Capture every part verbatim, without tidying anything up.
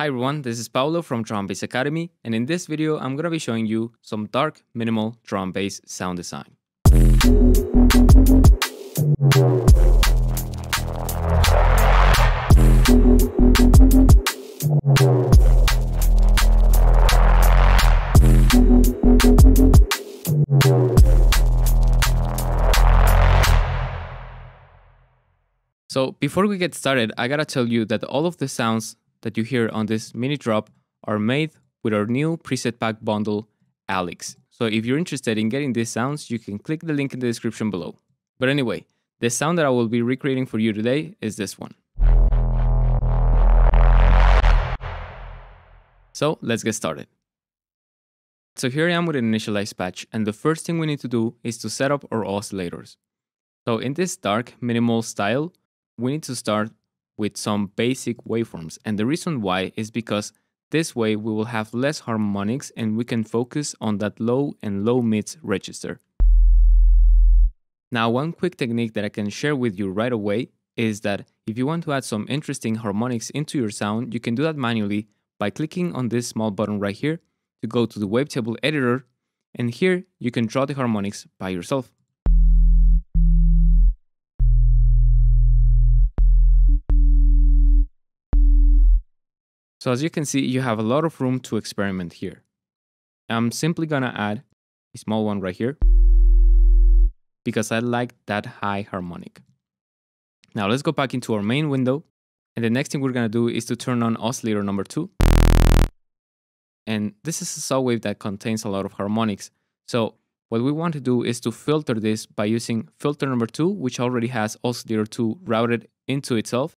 Hi everyone, this is Paolo from Drum and Bass Academy, and in this video I'm gonna be showing you some dark, minimal drum bass sound design. So before we get started, I gotta tell you that all of the sounds that you hear on this mini drop are made with our new preset pack bundle, Alex. So if you're interested in getting these sounds, you can click the link in the description below. But anyway, the sound that I will be recreating for you today is this one. So let's get started. So here I am with an initialized patch, and the first thing we need to do is to set up our oscillators. So in this dark minimal style, we need to start with some basic waveforms, and the reason why is because this way we will have less harmonics and we can focus on that low and low mids register. Now, one quick technique that I can share with you right away is that if you want to add some interesting harmonics into your sound, you can do that manually by clicking on this small button right here to go to the wavetable editor, and here you can draw the harmonics by yourself. So as you can see, you have a lot of room to experiment here. I'm simply gonna add a small one right here because I like that high harmonic. Now let's go back into our main window, and the next thing we're gonna do is to turn on oscillator number two. And this is a saw wave that contains a lot of harmonics. So what we want to do is to filter this by using filter number two, which already has oscillator two routed into itself.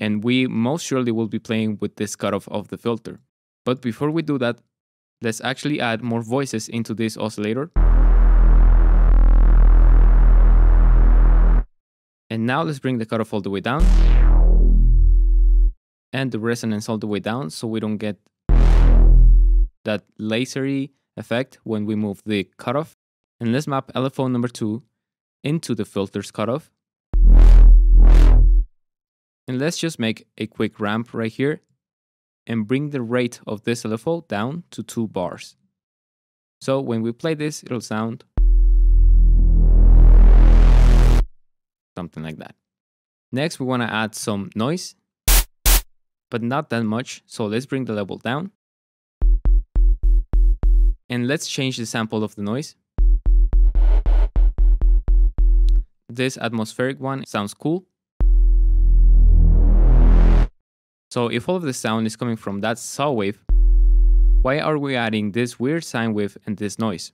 And we most surely will be playing with this cutoff of the filter. But before we do that, let's actually add more voices into this oscillator. And now let's bring the cutoff all the way down. And the resonance all the way down, so we don't get that lasery effect when we move the cutoff. And let's map L F O number two into the filter's cutoff. And let's just make a quick ramp right here and bring the rate of this L F O down to two bars. So when we play this, it'll sound something like that. Next, we want to add some noise, but not that much. So let's bring the level down and let's change the sample of the noise. This atmospheric one sounds cool. So if all of the sound is coming from that saw wave, why are we adding this weird sine wave and this noise?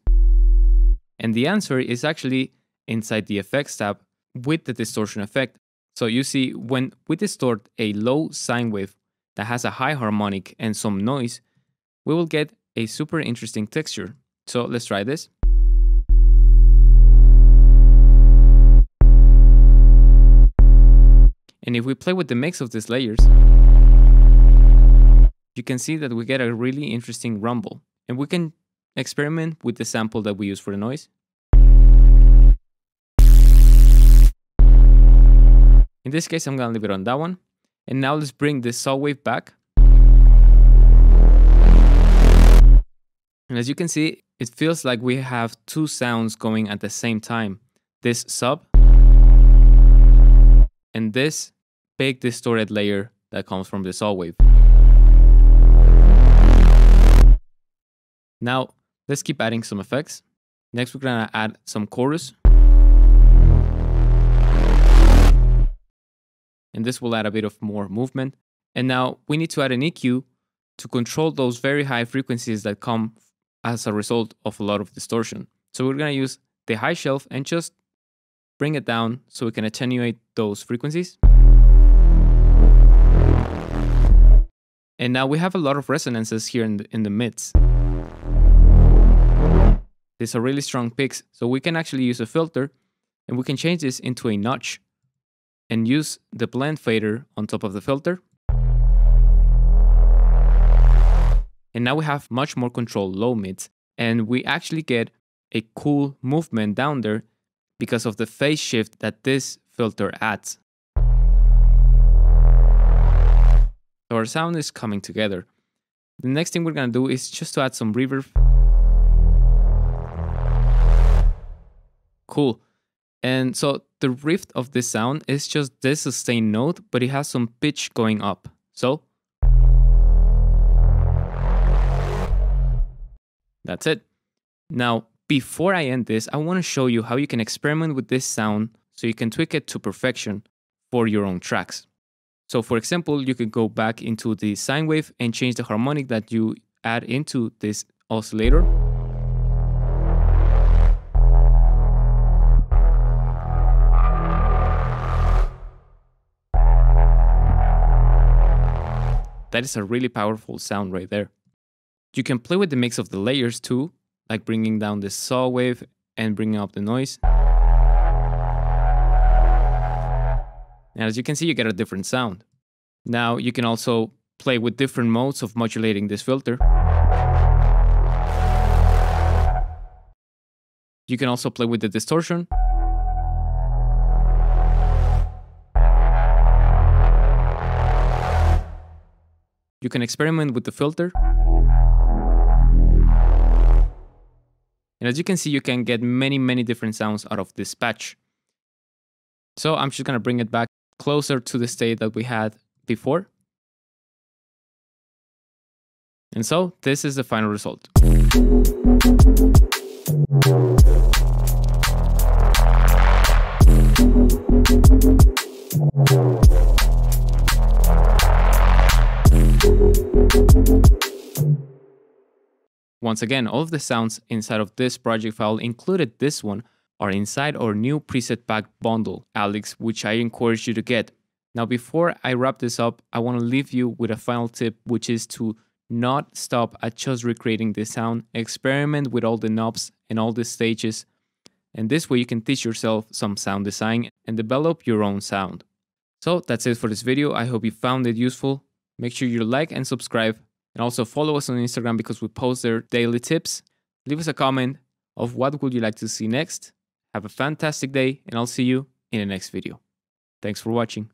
And the answer is actually inside the effects tab with the distortion effect. So you see, when we distort a low sine wave that has a high harmonic and some noise, we will get a super interesting texture. So let's try this. And if we play with the mix of these layers, you can see that we get a really interesting rumble, and we can experiment with the sample that we use for the noise. In this case, I'm gonna leave it on that one. And now let's bring the saw wave back. And as you can see, it feels like we have two sounds going at the same time. This sub and this big distorted layer that comes from the saw wave. Now, let's keep adding some effects. Next, we're gonna add some chorus. And this will add a bit of more movement. And now we need to add an E Q to control those very high frequencies that come as a result of a lot of distortion. So we're gonna use the high shelf and just bring it down so we can attenuate those frequencies. And now we have a lot of resonances here in the, in the mids. These are really strong peaks, so we can actually use a filter and we can change this into a notch and use the blend fader on top of the filter. And now we have much more control low mids, and we actually get a cool movement down there because of the phase shift that this filter adds. So our sound is coming together. The next thing we're gonna do is just to add some reverb. Cool. And so the riff of this sound is just this sustained note, but it has some pitch going up. So that's it. Now, before I end this, I want to show you how you can experiment with this sound so you can tweak it to perfection for your own tracks. So for example, you can go back into the sine wave and change the harmonic that you add into this oscillator. That is a really powerful sound right there. You can play with the mix of the layers too, like bringing down the saw wave and bringing up the noise. And as you can see, you get a different sound. Now you can also play with different modes of modulating this filter. You can also play with the distortion. You can experiment with the filter. And as you can see, you can get many, many different sounds out of this patch. So I'm just gonna bring it back closer to the state that we had before. And so this is the final result. Once again, all of the sounds inside of this project file, included this one, are inside our new preset pack bundle, Alex, which I encourage you to get. Now, before I wrap this up, I want to leave you with a final tip, which is to not stop at just recreating the sound. Experiment with all the knobs and all the stages, and this way you can teach yourself some sound design and develop your own sound. So that's it for this video. I hope you found it useful. Make sure you like and subscribe. And also follow us on Instagram because we post their daily tips. Leave us a comment of what would you like to see next. Have a fantastic day, and I'll see you in the next video. Thanks for watching.